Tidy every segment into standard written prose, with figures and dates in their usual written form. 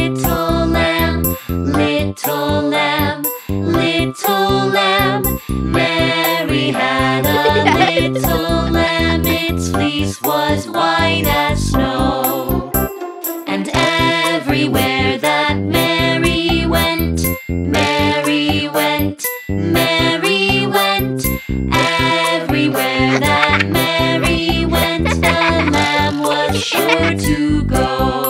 little lamb, little lamb, little lamb. Mary had a little lamb, its fleece was white as snow. And everywhere that Mary went, Mary went, Mary went. Everywhere that Mary went, the lamb was sure to go.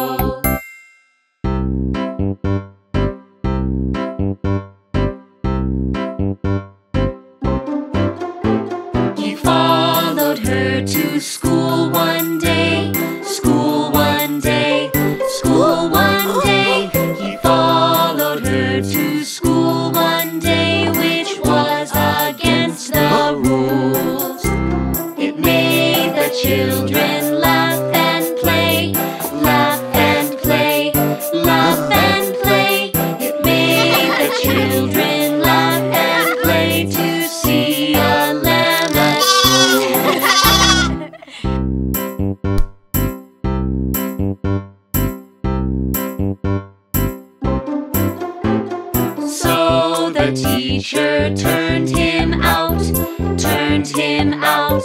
He followed her to school one day, school one day, school one day. He followed her to school one day, which was against the rules. It made the children laugh and play, laugh and play, laugh and play. It made the children laugh and play to see a lamb at school. So the teacher turned him out, turned him out,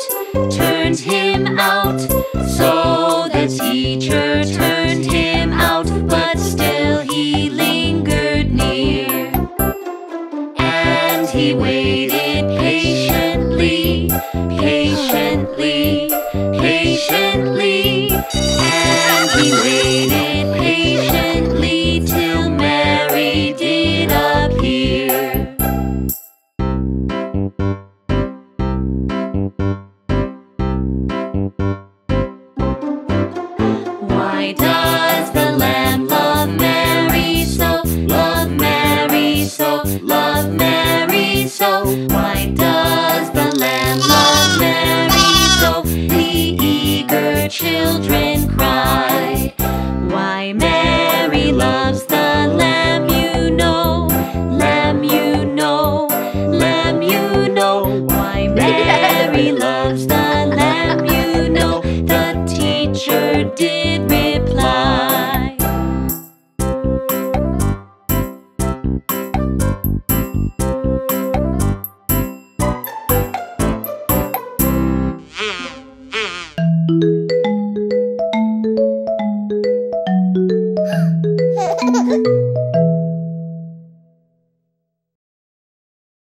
turned him out. So the teacher turned him out, but still he lingered near. And he waited patiently, patiently, patiently. And he waited patiently till Mary did appear. Why does the lamb love Mary so, love Mary so, love Mary so? Why does the lamb love Mary so? The eager children cry. Why Mary loves the lamb, you know, lamb, you know, lamb, you know. Why Mary